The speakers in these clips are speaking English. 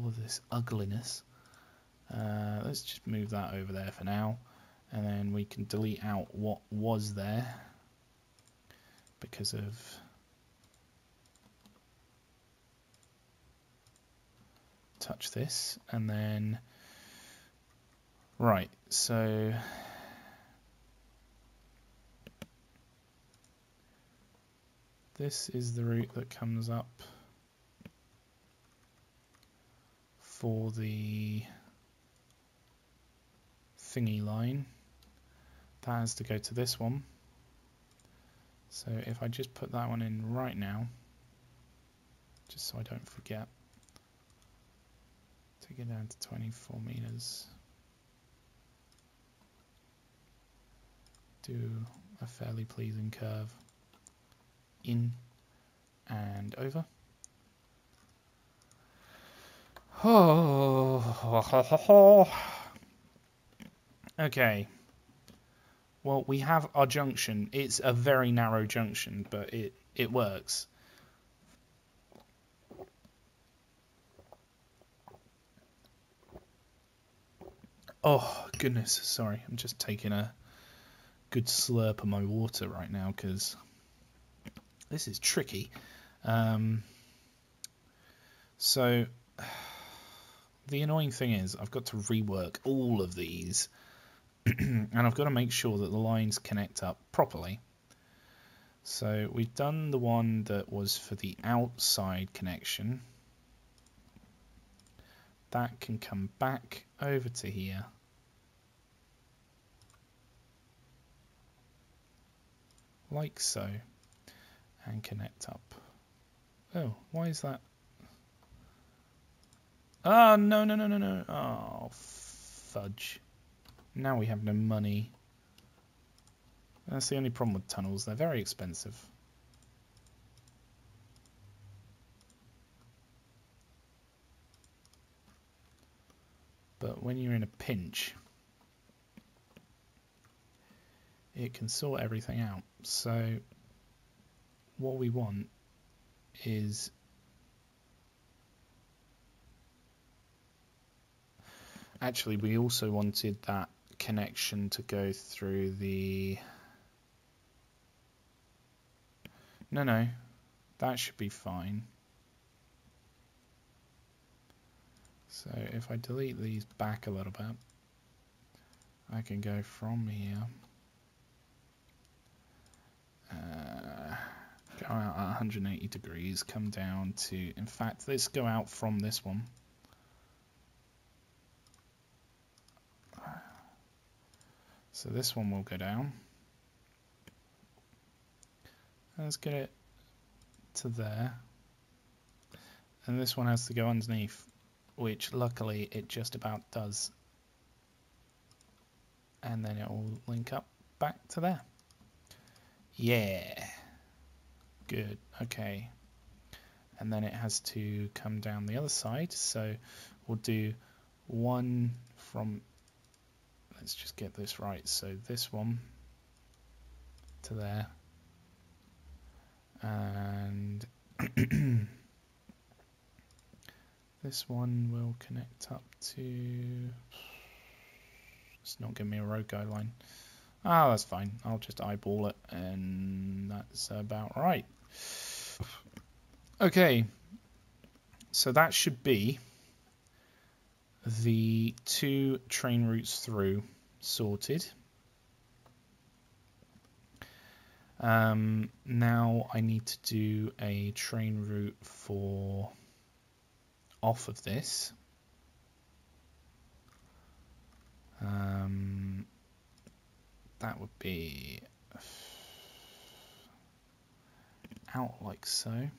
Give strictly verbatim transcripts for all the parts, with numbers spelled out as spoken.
all of this ugliness. Uh, let's just move that over there for now, and then we can delete out what was there because of touch this, and then right, so this is the route that comes up for the thingy line that has to go to this one. So if I just put that one in right now, just so I don't forget, take it down to twenty-four meters, do a fairly pleasing curve in and over. Oh, okay, well, we have our junction. It's a very narrow junction, but it it works. Oh goodness, sorry, I'm just taking a good slurp of my water right now because this is tricky. Um, so the annoying thing is I've got to rework all of these and I've got to make sure that the lines connect up properly. So we've done the one that was for the outside connection. That can come back over to here. Like so. And connect up. Oh, why is that? Ah, oh, no, no, no, no, no. Oh, fudge. Now we have no money. That's the only problem with tunnels. They're very expensive. But when you're in a pinch, it can sort everything out. So what we want is actually we also wanted that connection to go through the no no that should be fine. So if I delete these back a little bit, I can go from here uh, go out at one hundred eighty degrees, come down to, in fact let's go out from this one, so this one will go down, let's get it to there, and this one has to go underneath, which luckily it just about does, and then it will link up back to there. Yeah, good, okay, and then it has to come down the other side, so we'll do one from, let's just get this right, so this one to there, and this one will connect up to, it's not giving me a road guideline. Ah, oh, that's fine. I'll just eyeball it, and that's about right. Okay, so that should be the two train routes through sorted. Um, now I need to do a train route for off of this. Um, that would be out like so. And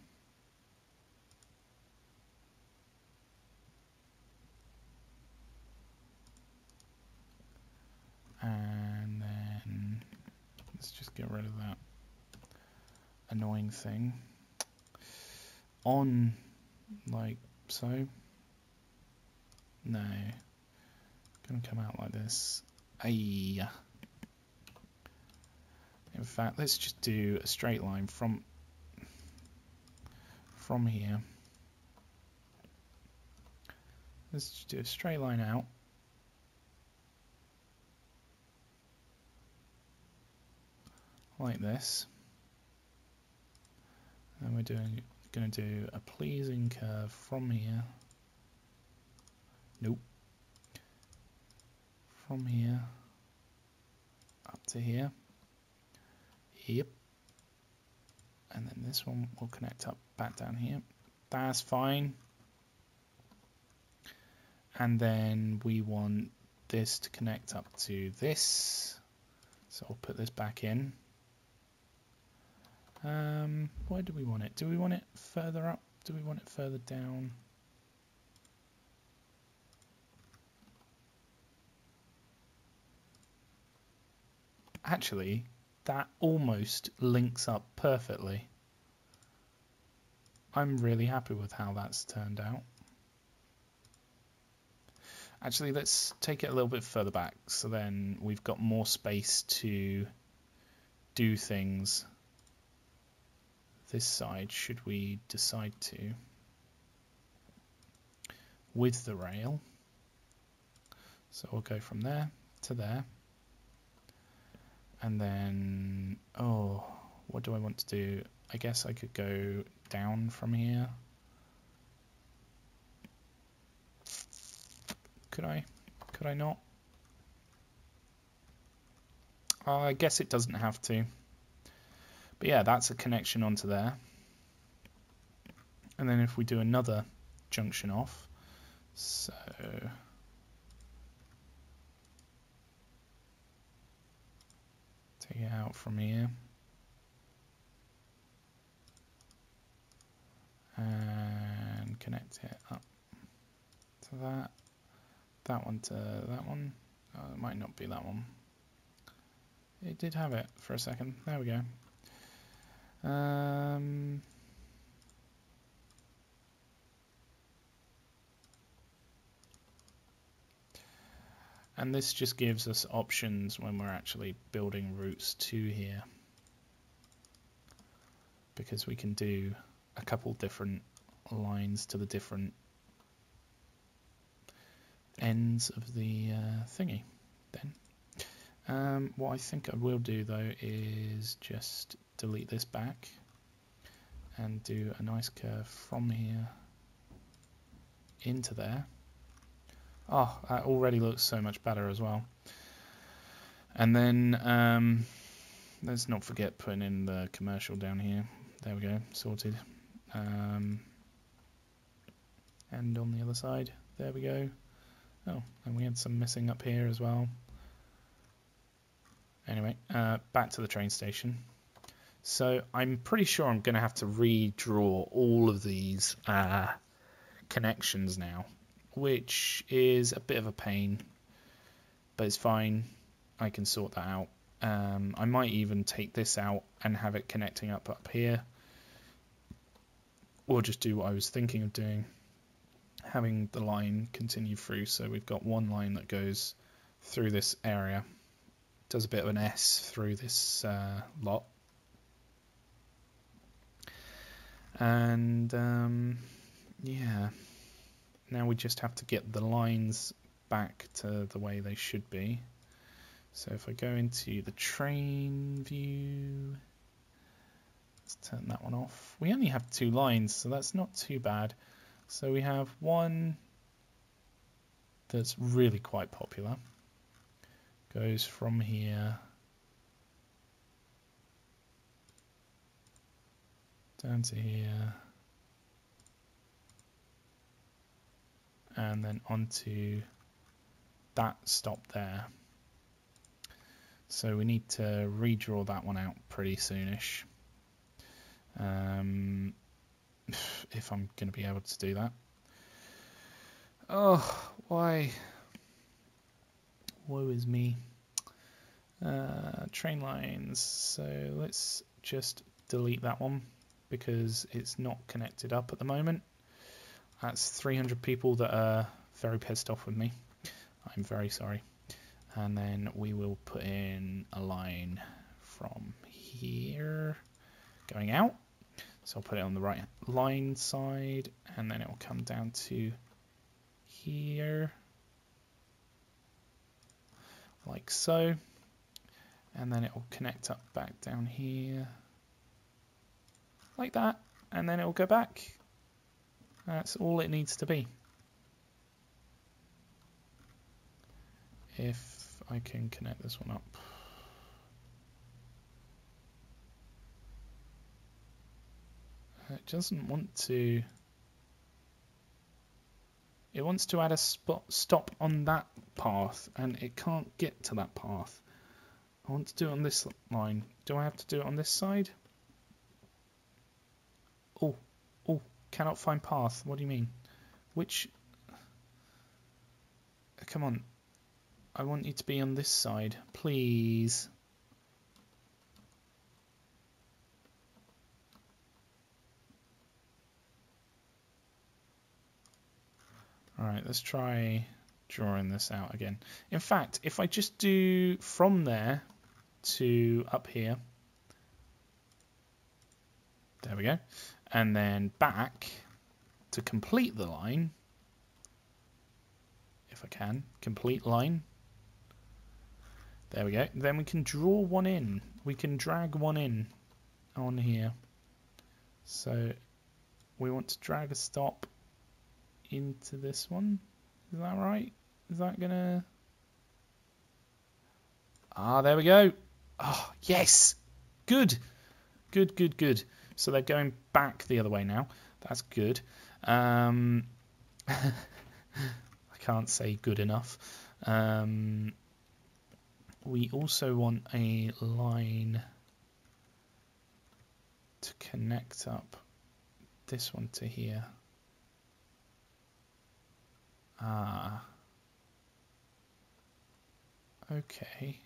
then let's just get rid of that annoying thing. On like so. No. Gonna come out like this. Aye. In fact, let's just do a straight line from from here Let's just do a straight line out. Like this. And we're doing going to do a pleasing curve from here. Nope. From here up to here. Yep. And then this one will connect up back down here. That's fine. And then we want this to connect up to this. So I'll put this back in. Um, where do we want it? Do we want it further up? Do we want it further down? Actually, that almost links up perfectly. I'm really happy with how that's turned out. Actually, let's take it a little bit further back, so then we've got more space to do things. This side, should we decide to, with the rail. So we'll go from there to there. And then, oh, what do I want to do? I guess I could go down from here. Could I? Could I not? Uh, I guess it doesn't have to. But yeah, that's a connection onto there. And then if we do another junction off, so take it out from here. And connect it up to that. That one to that one. Oh, it might not be that one. It did have it for a second. There we go. Um, and this just gives us options when we're actually building routes to here, because we can do a couple different lines to the different ends of the uh, thingy then. Um, what I think I will do though is just delete this back and do a nice curve from here into there. Oh, that already looks so much better as well. And then um, let's not forget putting in the commercial down here. There we go, sorted. Um, and on the other side, there we go. Oh, and we had some missing up here as well. Anyway, uh, back to the train station. So I'm pretty sure I'm going to have to redraw all of these uh, connections now, which is a bit of a pain, but it's fine. I can sort that out. Um, I might even take this out and have it connecting up up here, or just do what I was thinking of doing, having the line continue through. So we've got one line that goes through this area, does a bit of an S through this uh, lot. And um, yeah, now we just have to get the lines back to the way they should be. So if I go into the train view, let's turn that one off. We only have two lines, so that's not too bad. So we have one that's really quite popular, goes from here down to here, and then onto that stop there. So we need to redraw that one out pretty soonish, um, if I'm going to be able to do that. Oh, why? Woe is me. Uh, train lines. So let's just delete that one, because it's not connected up at the moment. That's three hundred people that are very pissed off with me. I'm very sorry. And then we will put in a line from here going out. So I'll put it on the right line side, and then it will come down to here, like so, and then it will connect up back down here, like that, and then it will go back. That's all it needs to be. If I can connect this one up. It doesn't want to, it wants to add a spot stop on that path, and it can't get to that path. I want to do it on this line. Do I have to do it on this side? Oh, oh, cannot find path. What do you mean? Which, come on. I want you to be on this side, please. Alright, let's try drawing this out again. In fact, if I just do from there to up here, there we go, and then back to complete the line, if I can, complete line, there we go, then we can draw one in, we can drag one in on here. So we want to drag a stop into this one, is that right? Is that gonna... Ah, there we go. Oh, yes! Good! Good, good, good. So they're going back the other way now. That's good. Um, I can't say good enough. Um, we also want a line to connect up this one to here. Ah, okay.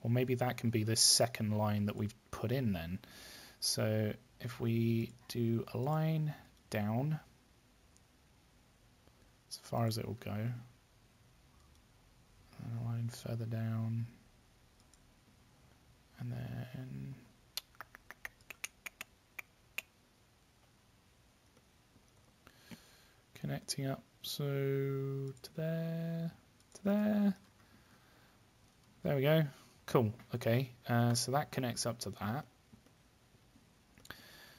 Well, maybe that can be this second line that we've put in then. So if we do a line down, as far as it will go, and a line further down, and then... connecting up, so to there, to there, there we go, cool, okay, uh, so that connects up to that.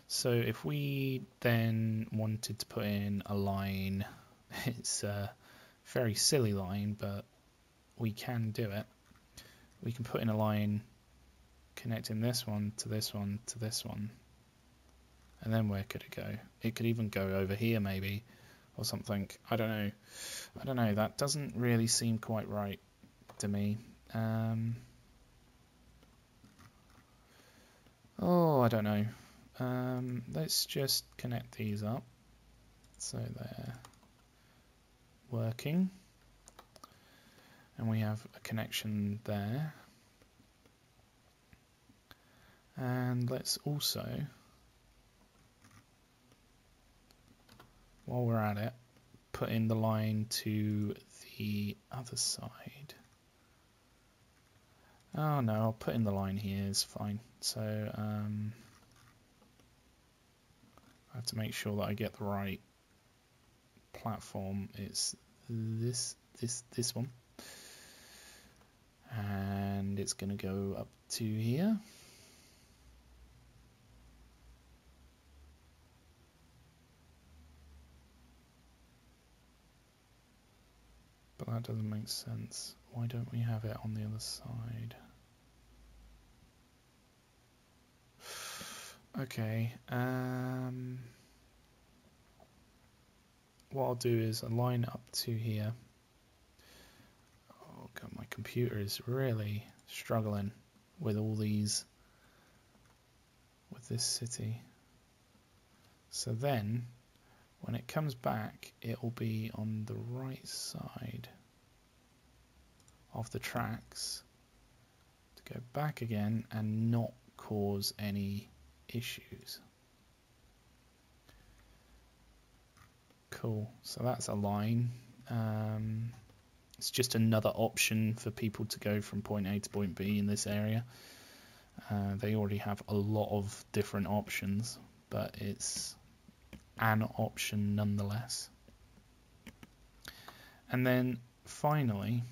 So if we then wanted to put in a line, it's a very silly line, but we can do it. We can put in a line connecting this one to this one to this one, and then where could it go? It could even go over here maybe, or something. I don't know. I don't know. That doesn't really seem quite right to me. Um, oh, I don't know. Um, let's just connect these up so they're working. And we have a connection there. And let's also... while we're at it, put in the line to the other side. Oh no, I'll put in the line here, it's fine. So um, I have to make sure that I get the right platform. It's this, this, this one. And it's gonna go up to here. But that doesn't make sense. Why don't we have it on the other side? Okay. Um, what I'll do is align up to here. Oh god, my computer is really struggling with all these, with this city. So then, when it comes back, it will be on the right side of the tracks to go back again and not cause any issues. Cool, so that's a line. Um, it's just another option for people to go from point A to point B in this area. Uh, they already have a lot of different options, but it's an option nonetheless. And then finally,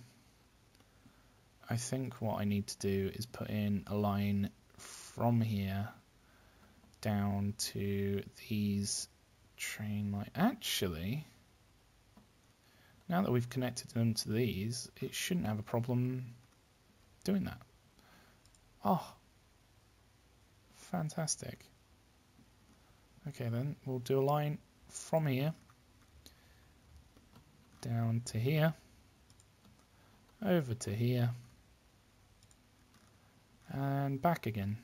I think what I need to do is put in a line from here down to these train line. Actually, now that we've connected them to these, it shouldn't have a problem doing that. Oh, fantastic. Okay, then we'll do a line from here down to here, over to here, and back again.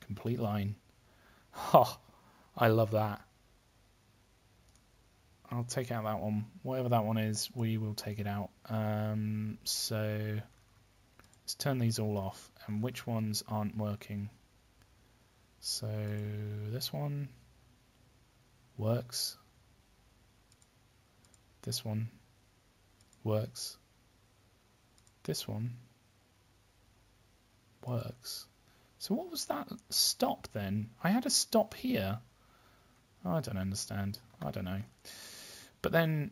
Complete line. Oh, I love that. I'll take out that one. Whatever that one is, we will take it out. Um, so let's turn these all off. And which ones aren't working? So this one works. This one works. This one works. So what was that stop then? I had a stop here. I don't understand. I don't know. But then